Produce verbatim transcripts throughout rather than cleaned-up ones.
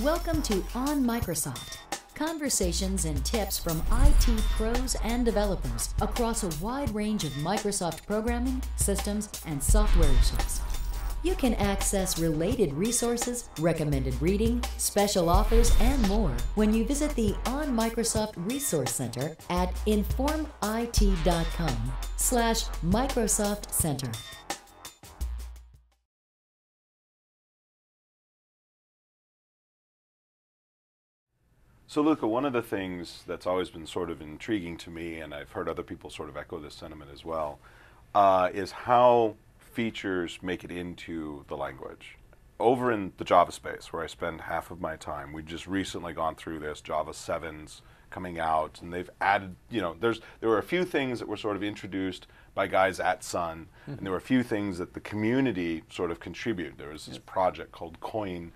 Welcome to On Microsoft, conversations and tips from I T pros and developers across a wide range of Microsoft programming, systems, and software issues. You can access related resources, recommended reading, special offers, and more when you visit the On Microsoft Resource Center at InformIT.com slash Microsoft Center. So Luca, one of the things that's always been sort of intriguing to me, and I've heard other people sort of echo this sentiment as well, uh, is how features make it into the language. Over in the Java space, where I spend half of my time, we've just recently gone through this, Java seven's coming out, and they've added, you know, there's there were a few things that were sort of introduced by guys at Sun, mm-hmm. and there were a few things that the community sort of contributed. There was this yeah. project called Coin,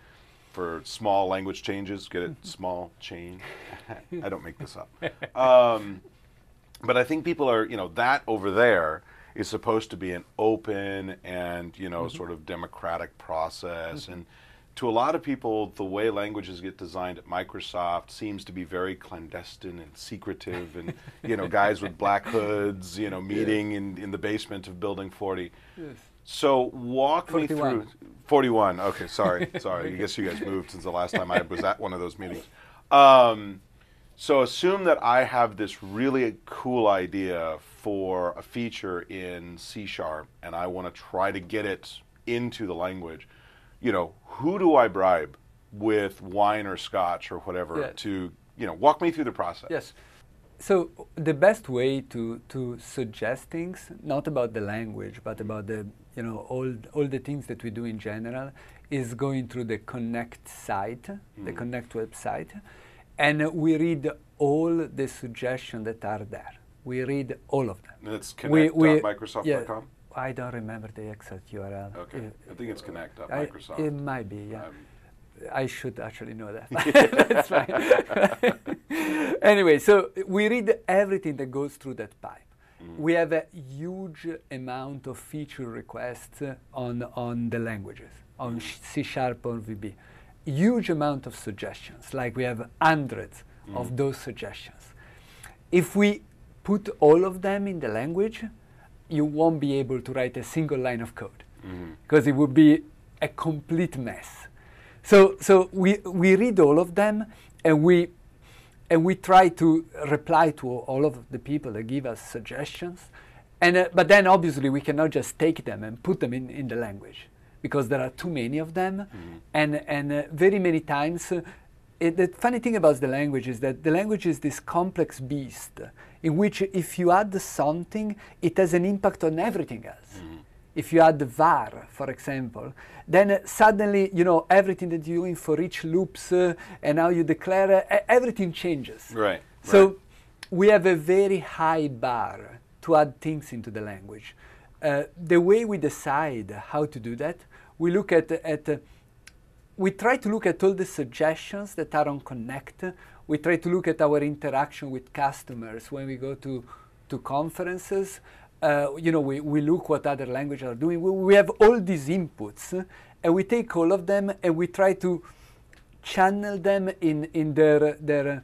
for small language changes, get it, small chain. I don't make this up. Um, but I think people are, you know, that over there is supposed to be an open and, you know, mm-hmm. sort of democratic process. Mm-hmm. And to a lot of people, the way languages get designed at Microsoft seems to be very clandestine and secretive and, you know, guys with black hoods, you know, meeting yeah. in, in the basement of Building forty. Yes. So walk me through forty-one. Okay, sorry, sorry. I guess you guys moved since the last time I was at one of those meetings. Um, so assume that I have this really cool idea for a feature in C sharp, and I want to try to get it into the language. You know, who do I bribe with wine or scotch or whatever yes. to, you know, walk me through the process? Yes. So the best way to to suggest things, not about the language, but about the you know all all the things that we do in general, is going through the Connect site, mm-hmm. the Connect website, and we read all the suggestions that are there. We read all of them. That's connect dot microsoft dot com. Yeah, I don't remember the exact U R L. Okay, uh, I think it's connect dot microsoft. It might be. Yeah. Um, I should actually know that. That's fine. Anyway, so we read everything that goes through that pipe. Mm-hmm. We have a huge amount of feature requests on, on the languages, on C sharp, on V B. Huge amount of suggestions, like we have hundreds mm-hmm. of those suggestions. If we put all of them in the language, you won't be able to write a single line of code, because mm-hmm. it would be a complete mess. So, so we, we read all of them, and we, and we try to reply to all of the people that give us suggestions. And, uh, but then, obviously, we cannot just take them and put them in, in the language, because there are too many of them. Mm-hmm. And, and uh, very many times, uh, it, the funny thing about the language is that the language is this complex beast, in which if you add something, it has an impact on everything else. Mm-hmm. If you add var, for example, then uh, suddenly, you know, everything that you're doing for each loops uh, and how you declare, uh, everything changes. Right. So right. we have a very high bar to add things into the language. Uh, the way we decide how to do that, we look at, at uh, we try to look at all the suggestions that are on Connect. We try to look at our interaction with customers when we go to, to conferences. Uh, you know, we, we look what other languages are doing. We, we have all these inputs, uh, and we take all of them, and we try to channel them in, in their, their,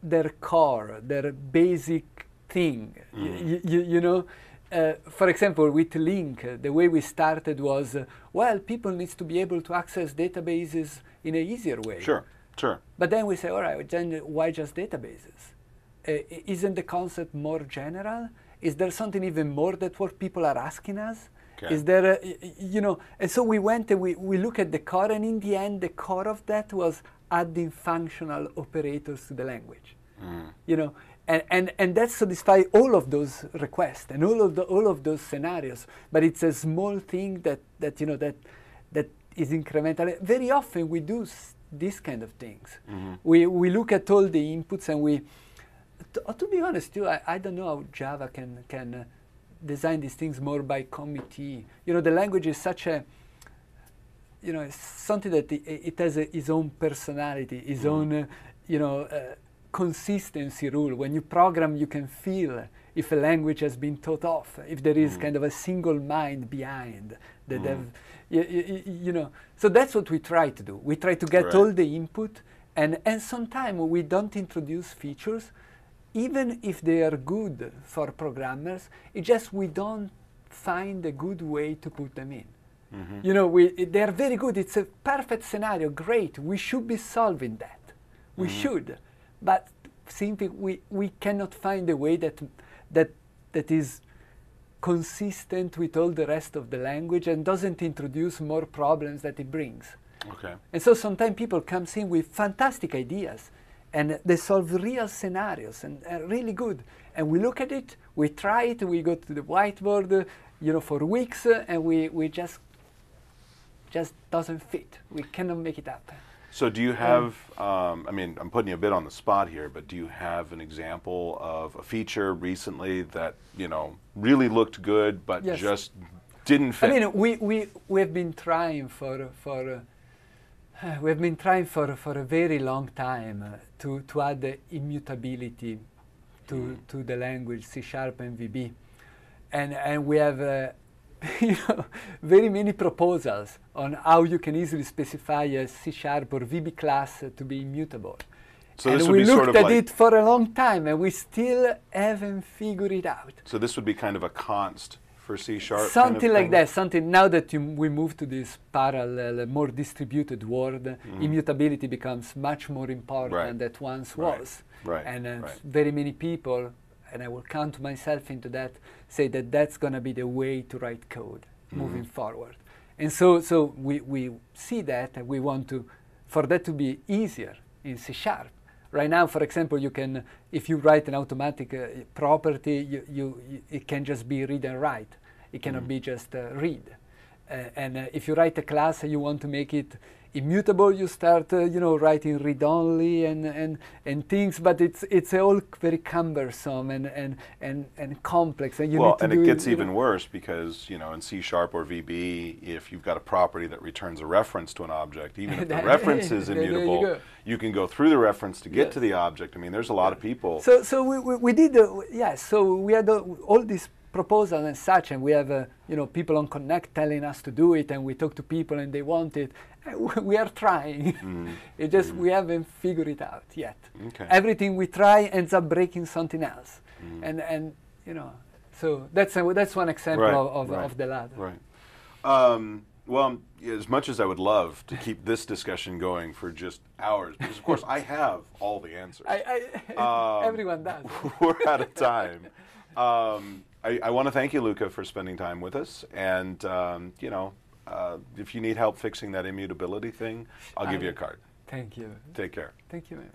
their core, their basic thing, mm-hmm. y y you know. Uh, for example, with LINQ, uh, the way we started was, uh, well, people need to be able to access databases in an easier way. Sure, sure. But then we say, all right, then why just databases? Uh, isn't the concept more general? Is there something even more that what people are asking us? Okay. Is there, a, you know, and so we went and we, we looked at the core, and in the end, the core of that was adding functional operators to the language, mm. you know, and, and, and that satisfies all of those requests and all of, the, all of those scenarios, but it's a small thing that, that you know, that, that is incremental. Very often we do these kind of things. Mm-hmm. We, we look at all the inputs, and we, To, to be honest, too, I, I don't know how Java can can uh, design these things more by committee. You know, the language is such a, you know, it's something that it, it has a, its own personality, its mm. own, uh, you know, uh, consistency rule. When you program, you can feel if a language has been taught off, if there is mm. kind of a single mind behind that mm. have, you, you, you know. So that's what we try to do. We try to get right. all the input, and, and sometimes we don't introduce features, even if they are good for programmers. It's just we don't find a good way to put them in. Mm-hmm. You know, we, they are very good. It's a perfect scenario. Great. We should be solving that. We mm-hmm. should. But simply, we, we cannot find a way that, that, that is consistent with all the rest of the language and doesn't introduce more problems that it brings. Okay. And so sometimes people come in with fantastic ideas, and they solve real scenarios and are really good. And we look at it, we try it, we go to the whiteboard, uh, you know, for weeks, uh, and we, we just, just doesn't fit. We cannot make it up. So do you have, um, I mean, I'm putting you a bit on the spot here, but do you have an example of a feature recently that, you know, really looked good, but yes. just didn't fit? I mean, we, we, we have been trying for, for, uh, we have been trying for, for a very long time uh, to, to add the immutability to, mm. to the language C sharp and V B. And, and we have, uh, you know, very many proposals on how you can easily specify a C sharp or V B class uh, to be immutable. So and this would we be looked sort of at like it for a long time, and we still haven't figured it out. So this would be kind of a const for C sharp? Something kind of like that. Something. Now that you, we move to this parallel, more distributed world, mm-hmm. immutability becomes much more important right. than it once right. was. Right. And uh, right. very many people, and I will count myself into that, say that that's going to be the way to write code mm-hmm. moving forward. And so, so we, we see that, and we want to, for that to be easier in C sharp. Right now, for example, you can, if you write an automatic uh, property, you, you, you, it can just be read and write. It cannot mm-hmm. be just uh, read. Uh, and uh, if you write a class and you want to make it immutable, you start, uh, you know, writing read-only and, and, and things, but it's, it's all very cumbersome and, and, and, and complex. And you well, need to and do it gets it, even worse because, you know, in C sharp or V B, if you've got a property that returns a reference to an object, even if the reference is immutable, you, you can go through the reference to get yes. to the object. I mean, there's a lot of people. So, so we, we, we did, uh, yeah, so we had uh, all these proposals and such, and we have uh, you know, people on Connect telling us to do it, and we talk to people and they want it. We are trying. Mm. It just mm. we haven't figured it out yet. Okay. Everything we try ends up breaking something else, mm. and and you know, so that's a, that's one example right. of of, right. of the ladder. Right. Um, well, as much as I would love to keep this discussion going for just hours, because of course I have all the answers. I, I, um, everyone does. We're out of time. Um, I, I want to thank you, Luca, for spending time with us, and um, you know, uh, if you need help fixing that immutability thing, I'll give I, you a card. Thank you. Take care. Thank you, man.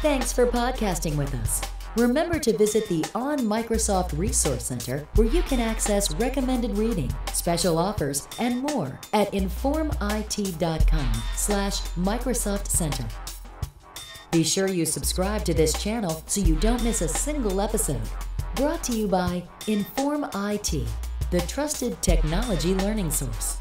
Thanks for podcasting with us. Remember to visit the On Microsoft Resource Center, where you can access recommended reading, special offers, and more at inform I T dot com slash Microsoft Center. Be sure you subscribe to this channel so you don't miss a single episode. Brought to you by InformIT, the trusted technology learning source.